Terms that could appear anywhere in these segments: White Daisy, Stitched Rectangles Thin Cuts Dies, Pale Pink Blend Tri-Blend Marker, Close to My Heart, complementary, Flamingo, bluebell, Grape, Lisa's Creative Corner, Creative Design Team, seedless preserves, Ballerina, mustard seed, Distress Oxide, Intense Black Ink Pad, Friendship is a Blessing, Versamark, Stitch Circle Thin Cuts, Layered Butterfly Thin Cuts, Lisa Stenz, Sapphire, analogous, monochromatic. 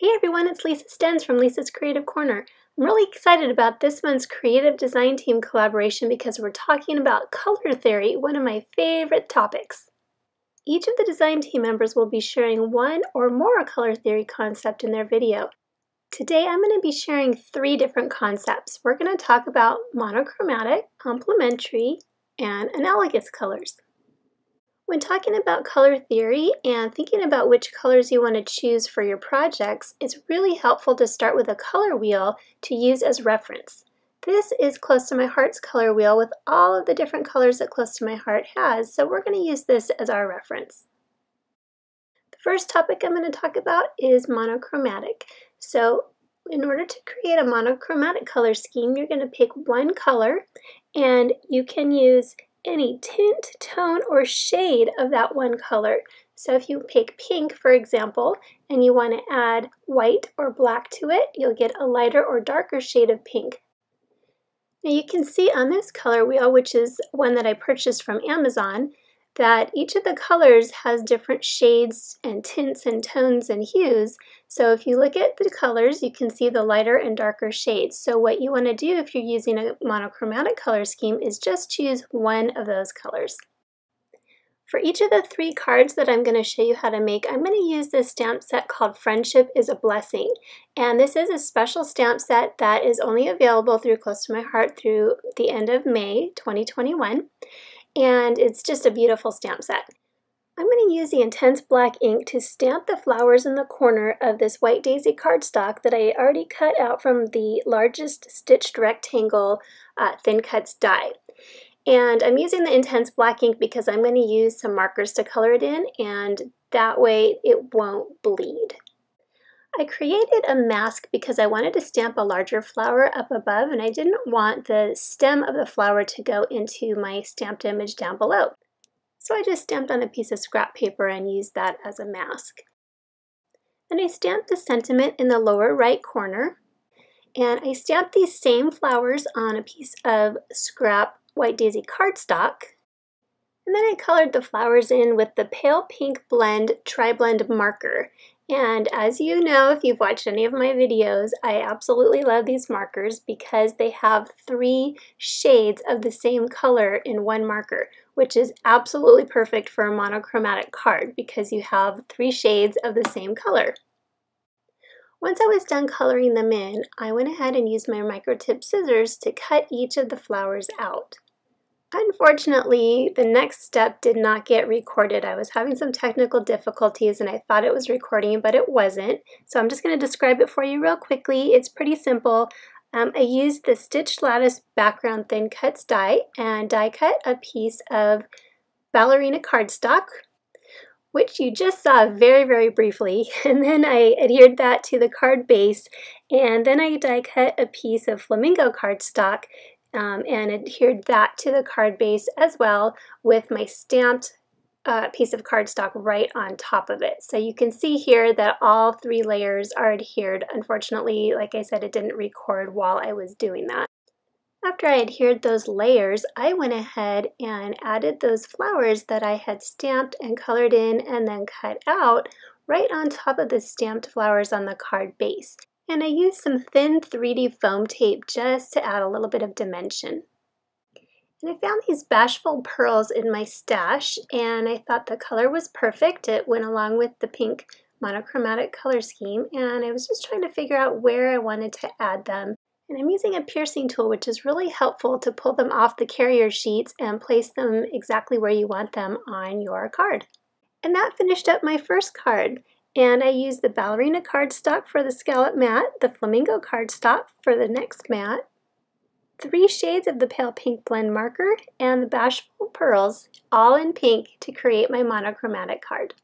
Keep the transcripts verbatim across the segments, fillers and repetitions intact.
Hey everyone, it's Lisa Stenz from Lisa's Creative Corner. I'm really excited about this month's Creative Design Team collaboration because we're talking about color theory, one of my favorite topics. Each of the design team members will be sharing one or more color theory concept in their video. Today I'm going to be sharing three different concepts. We're going to talk about monochromatic, complementary, and analogous colors. When talking about color theory and thinking about which colors you want to choose for your projects, it's really helpful to start with a color wheel to use as reference. This is Close to My Heart's color wheel with all of the different colors that Close to My Heart has, so we're going to use this as our reference. The first topic I'm going to talk about is monochromatic. So in order to create a monochromatic color scheme, you're going to pick one color and you can use any tint, tone, or shade of that one color. So if you pick pink, for example, and you want to add white or black to it, you'll get a lighter or darker shade of pink. Now you can see on this color wheel, which is one that I purchased from Amazon, that each of the colors has different shades and tints and tones and hues. So if you look at the colors, you can see the lighter and darker shades. So what you want to do if you're using a monochromatic color scheme is just choose one of those colors. For each of the three cards that I'm going to show you how to make, I'm going to use this stamp set called Friendship is a Blessing. And this is a special stamp set that is only available through Close to My Heart through the end of May twenty twenty-one. And it's just a beautiful stamp set. I'm going to use the Intense Black ink to stamp the flowers in the corner of this White Daisy cardstock that I already cut out from the largest Stitched Rectangle uh, Thin Cuts die. And I'm using the Intense Black ink because I'm going to use some markers to color it in, and that way it won't bleed. I created a mask because I wanted to stamp a larger flower up above and I didn't want the stem of the flower to go into my stamped image down below. So I just stamped on a piece of scrap paper and used that as a mask. And I stamped the sentiment in the lower right corner, and I stamped these same flowers on a piece of scrap White Daisy cardstock. And then I colored the flowers in with the Pale Pink Blend Tri-Blend Marker. And as you know, if you've watched any of my videos, I absolutely love these markers because they have three shades of the same color in one marker, which is absolutely perfect for a monochromatic card because you have three shades of the same color. Once I was done coloring them in, I went ahead and used my microtip scissors to cut each of the flowers out. Unfortunately, the next step did not get recorded. I was having some technical difficulties and I thought it was recording, but it wasn't. So I'm just going to describe it for you real quickly. It's pretty simple. Um, I used the Stitched Lattice Background Thin Cuts die and die cut a piece of Ballerina cardstock, which you just saw very, very briefly. And then I adhered that to the card base. And then I die cut a piece of Flamingo cardstock Um, and adhered that to the card base as well with my stamped uh, piece of cardstock right on top of it. So you can see here that all three layers are adhered. Unfortunately, like I said, it didn't record while I was doing that. After I adhered those layers, I went ahead and added those flowers that I had stamped and colored in and then cut out right on top of the stamped flowers on the card base. And I used some thin three D foam tape just to add a little bit of dimension. And I found these bashful pearls in my stash, and I thought the color was perfect. It went along with the pink monochromatic color scheme, and I was just trying to figure out where I wanted to add them. And I'm using a piercing tool, which is really helpful to pull them off the carrier sheets and place them exactly where you want them on your card. And that finished up my first card. And I used the Ballerina cardstock for the scallop mat, the Flamingo cardstock for the next mat, three shades of the Pale Pink Blend Marker, and the Bashful Pearls, all in pink, to create my monochromatic card.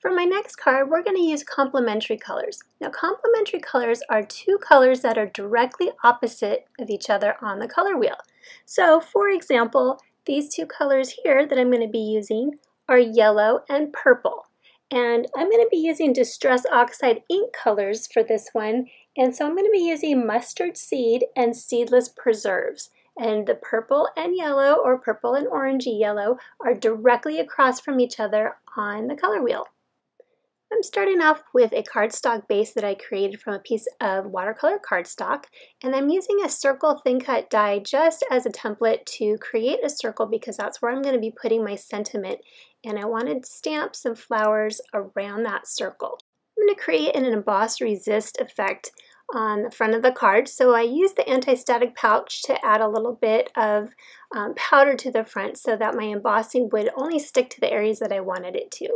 For my next card, we're going to use complementary colors. Now, complementary colors are two colors that are directly opposite of each other on the color wheel. So, for example, these two colors here that I'm going to be using are yellow and purple. And I'm going to be using Distress Oxide ink colors for this one, and so I'm going to be using Mustard Seed and Seedless Preserves. And the purple and yellow, or purple and orangey yellow, are directly across from each other on the color wheel. I'm starting off with a cardstock base that I created from a piece of watercolor cardstock, and I'm using a circle thin cut die just as a template to create a circle because that's where I'm going to be putting my sentiment, and I wanted stamps and flowers around that circle. I'm going to create an embossed resist effect on the front of the card, so I used the anti-static pouch to add a little bit of um, powder to the front so that my embossing would only stick to the areas that I wanted it to.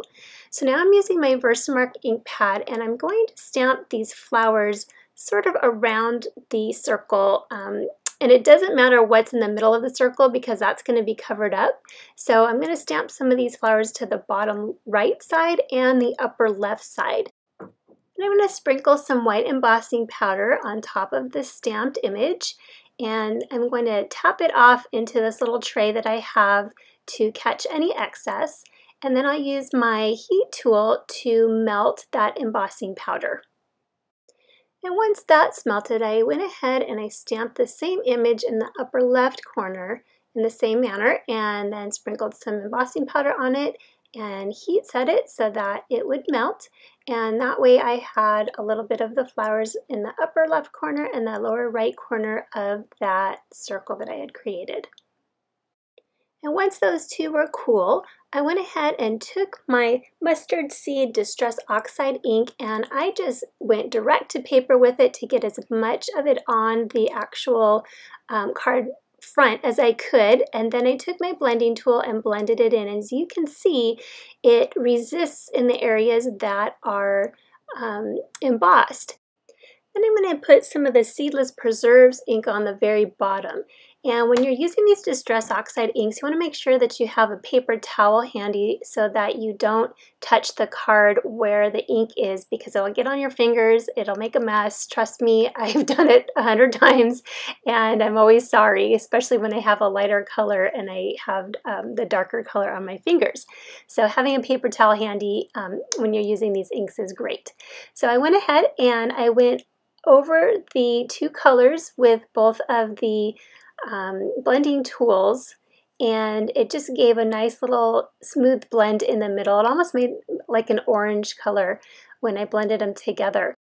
So now I'm using my Versamark ink pad and I'm going to stamp these flowers sort of around the circle, um, and it doesn't matter what's in the middle of the circle because that's going to be covered up. So I'm going to stamp some of these flowers to the bottom right side and the upper left side. And I'm going to sprinkle some white embossing powder on top of this stamped image, and I'm going to tap it off into this little tray that I have to catch any excess, and then I'll use my heat tool to melt that embossing powder. And once that's melted, I went ahead and I stamped the same image in the upper left corner in the same manner, and then sprinkled some embossing powder on it and heat set it so that it would melt. And that way I had a little bit of the flowers in the upper left corner and the lower right corner of that circle that I had created. And once those two were cool, I went ahead and took my mustard seed Distress Oxide ink and I just went direct to paper with it to get as much of it on the actual um, card front as I could, and then I took my blending tool and blended it in. As you can see, it resists in the areas that are um, embossed. Then I'm going to put some of the Seedless Preserves ink on the very bottom. And when you're using these Distress Oxide inks, you want to make sure that you have a paper towel handy so that you don't touch the card where the ink is, because it'll get on your fingers, it'll make a mess. Trust me, I've done it a hundred times and I'm always sorry, especially when I have a lighter color and I have um, the darker color on my fingers. So having a paper towel handy um, when you're using these inks is great. So I went ahead and I went over the two colors with both of the Um, blending tools, and it just gave a nice little smooth blend in the middle. It almost made like an orange color when I blended them together.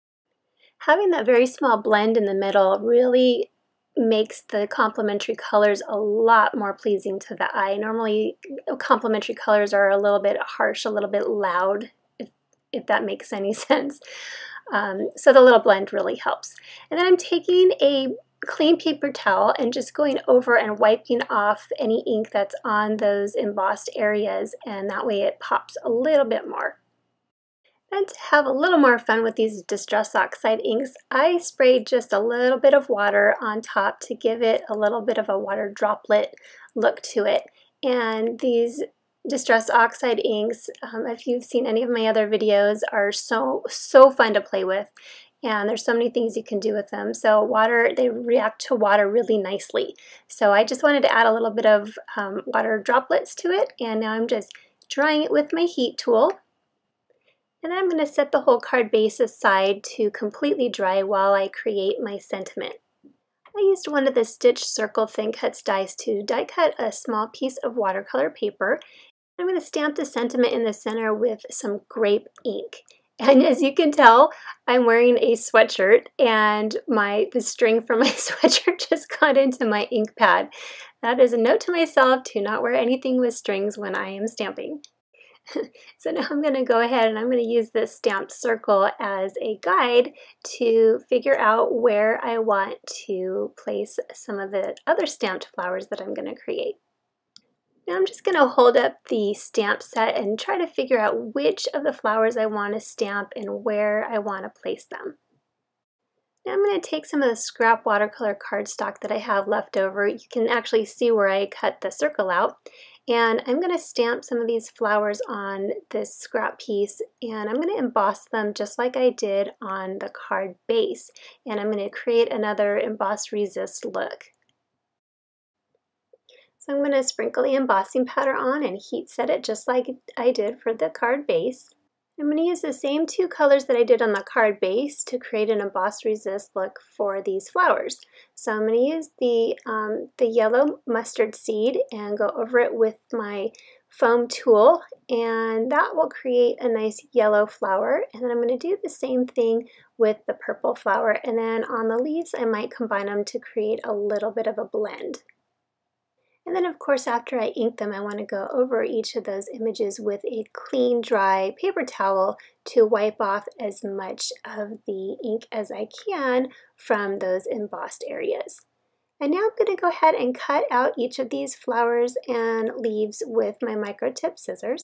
Having that very small blend in the middle really makes the complementary colors a lot more pleasing to the eye. Normally complementary colors are a little bit harsh, a little bit loud, if, if that makes any sense. Um, so the little blend really helps. And then I'm taking a clean paper towel and just going over and wiping off any ink that's on those embossed areas, and that way it pops a little bit more. And to have a little more fun with these Distress Oxide inks, I sprayed just a little bit of water on top to give it a little bit of a water droplet look to it. And these Distress Oxide inks, um, if you've seen any of my other videos, are so, so fun to play with. And there's so many things you can do with them. So water, they react to water really nicely. So I just wanted to add a little bit of um, water droplets to it, and now I'm just drying it with my heat tool. And I'm going to set the whole card base aside to completely dry while I create my sentiment. I used one of the Stitch Circle Thin Cuts dies to die cut a small piece of watercolor paper. I'm going to stamp the sentiment in the center with some grape ink. And as you can tell, I'm wearing a sweatshirt, and my the string from my sweatshirt just got into my ink pad. That is a note to myself to not wear anything with strings when I am stamping. So now I'm going to go ahead and I'm going to use this stamped circle as a guide to figure out where I want to place some of the other stamped flowers that I'm going to create. Now I'm just going to hold up the stamp set and try to figure out which of the flowers I want to stamp and where I want to place them. Now I'm going to take some of the scrap watercolor cardstock that I have left over. You can actually see where I cut the circle out. And I'm going to stamp some of these flowers on this scrap piece, and I'm going to emboss them just like I did on the card base. And I'm going to create another embossed resist look. So I'm going to sprinkle the embossing powder on and heat set it just like I did for the card base. I'm going to use the same two colors that I did on the card base to create an embossed resist look for these flowers. So I'm going to use the, um, the yellow mustard seed and go over it with my foam tool, and that will create a nice yellow flower. And then I'm going to do the same thing with the purple flower, and then on the leaves I might combine them to create a little bit of a blend. And then of course after I ink them I want to go over each of those images with a clean dry paper towel to wipe off as much of the ink as I can from those embossed areas. And now I'm going to go ahead and cut out each of these flowers and leaves with my microtip scissors.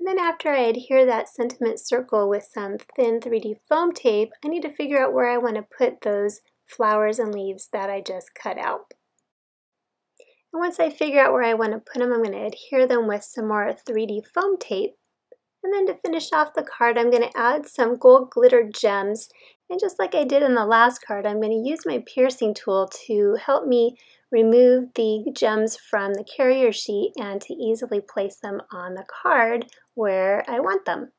And then after I adhere that sentiment circle with some thin three D foam tape, I need to figure out where I want to put those flowers and leaves that I just cut out. And once I figure out where I want to put them, I'm going to adhere them with some more three D foam tape. And then to finish off the card, I'm going to add some gold glitter gems. And just like I did in the last card, I'm going to use my piercing tool to help me remove the gems from the carrier sheet and to easily place them on the card where I want them.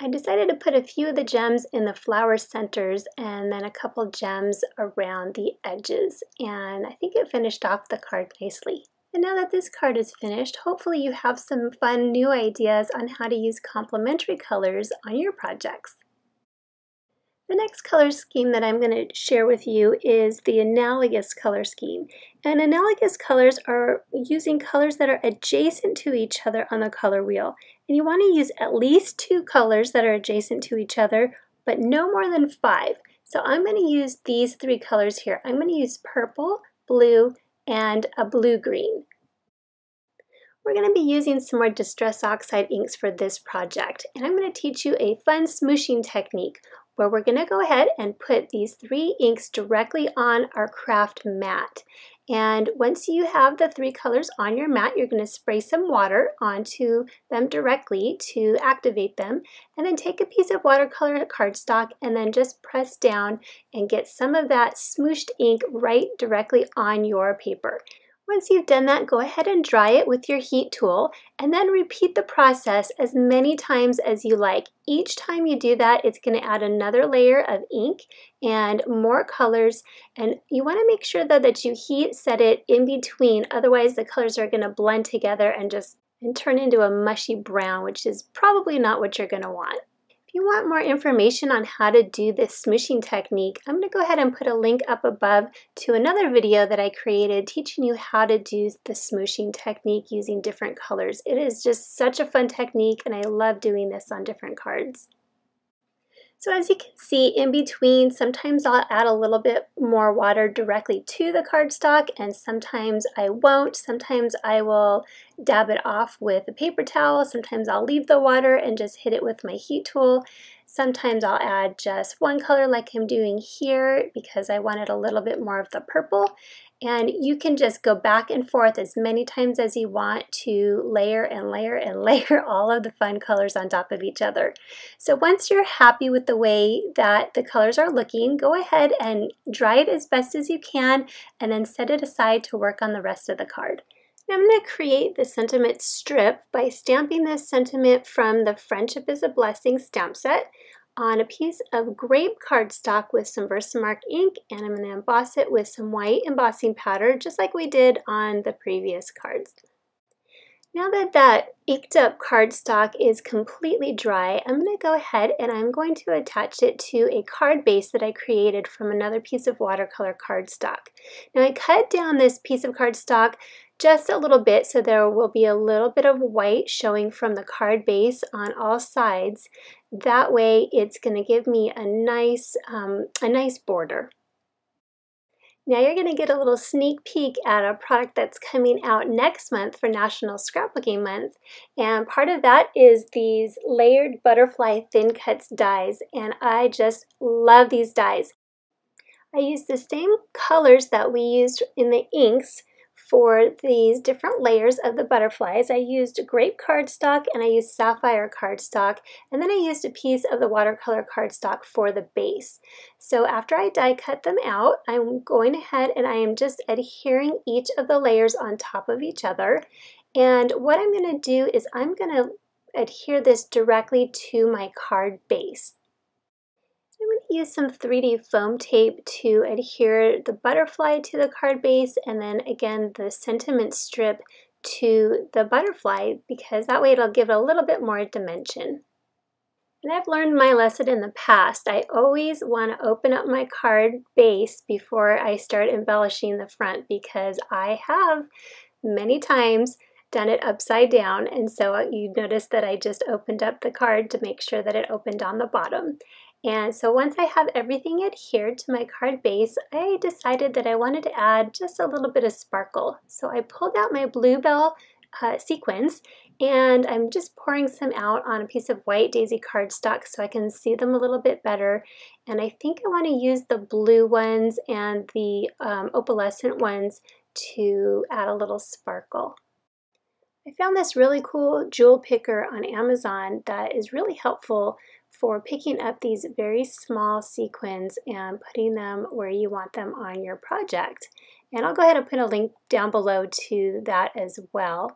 I decided to put a few of the gems in the flower centers and then a couple gems around the edges, and I think it finished off the card nicely. And now that this card is finished, hopefully you have some fun new ideas on how to use complementary colors on your projects. The next color scheme that I'm going to share with you is the analogous color scheme. And analogous colors are using colors that are adjacent to each other on the color wheel. And you want to use at least two colors that are adjacent to each other, but no more than five. So I'm going to use these three colors here. I'm going to use purple, blue, and a blue-green. We're going to be using some more Distress Oxide inks for this project. And I'm going to teach you a fun smooshing technique, where we're going to go ahead and put these three inks directly on our craft mat. And once you have the three colors on your mat, you're going to spray some water onto them directly to activate them, and then take a piece of watercolor cardstock and then just press down and get some of that smooshed ink right directly on your paper. Once you've done that, go ahead and dry it with your heat tool, and then repeat the process as many times as you like. Each time you do that, it's going to add another layer of ink and more colors, and you want to make sure though that you heat set it in between, otherwise the colors are going to blend together and just and turn into a mushy brown, which is probably not what you're going to want. If you want more information on how to do this smooshing technique, I'm going to go ahead and put a link up above to another video that I created teaching you how to do the smooshing technique using different colors. It is just such a fun technique, and I love doing this on different cards. So as you can see, in between, sometimes I'll add a little bit more water directly to the cardstock, and sometimes I won't. Sometimes I will dab it off with a paper towel. Sometimes I'll leave the water and just hit it with my heat tool. Sometimes I'll add just one color like I'm doing here because I wanted a little bit more of the purple. And you can just go back and forth as many times as you want to layer and layer and layer all of the fun colors on top of each other. So once you're happy with the way that the colors are looking, go ahead and dry it as best as you can and then set it aside to work on the rest of the card. Now I'm going to create the sentiment strip by stamping this sentiment from the Friendship is a Blessing stamp set on a piece of Grape cardstock with some Versamark ink, and I'm going to emboss it with some white embossing powder just like we did on the previous cards. Now that that inked up cardstock is completely dry, I'm going to go ahead and I'm going to attach it to a card base that I created from another piece of watercolor cardstock. Now I cut down this piece of cardstock just a little bit, so there will be a little bit of white showing from the card base on all sides. That way it's going to give me a nice, um, a nice border. Now you're going to get a little sneak peek at a product that's coming out next month for National Scrapbooking Month, and part of that is these Layered Butterfly Thin Cuts Dies, and I just love these dies. I used the same colors that we used in the inks for these different layers of the butterflies. I used Grape cardstock and I used Sapphire cardstock, and then I used a piece of the watercolor cardstock for the base. So after I die cut them out, I'm going ahead and I am just adhering each of the layers on top of each other. And what I'm going to do is I'm going to adhere this directly to my card base. I'm going to use some three D foam tape to adhere the butterfly to the card base, and then again the sentiment strip to the butterfly, because that way it'll give it a little bit more dimension. And I've learned my lesson in the past. I always want to open up my card base before I start embellishing the front, because I have many times done it upside down, and so you notice that I just opened up the card to make sure that it opened on the bottom. And so once I have everything adhered to my card base, I decided that I wanted to add just a little bit of sparkle. So I pulled out my bluebell uh, sequins, and I'm just pouring some out on a piece of White Daisy cardstock so I can see them a little bit better. And I think I want to use the blue ones and the um, opalescent ones to add a little sparkle. I found this really cool jewel picker on Amazon that is really helpful for picking up these very small sequins and putting them where you want them on your project. And I'll go ahead and put a link down below to that as well.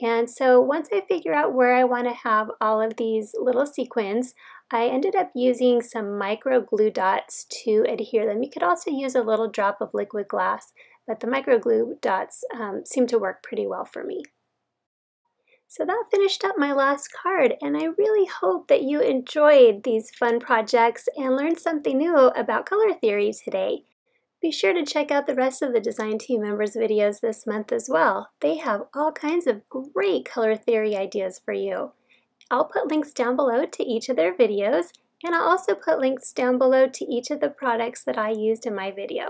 And so once I figure out where I want to have all of these little sequins, I ended up using some micro glue dots to adhere them. You could also use a little drop of liquid glass, but the micro glue dots um, seem to work pretty well for me. So that finished up my last card, and I really hope that you enjoyed these fun projects and learned something new about color theory today. Be sure to check out the rest of the design team members' videos this month as well. They have all kinds of great color theory ideas for you. I'll put links down below to each of their videos, and I'll also put links down below to each of the products that I used in my video.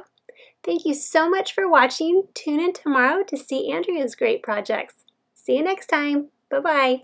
Thank you so much for watching. Tune in tomorrow to see Andrea's great projects. See you next time. Bye-bye.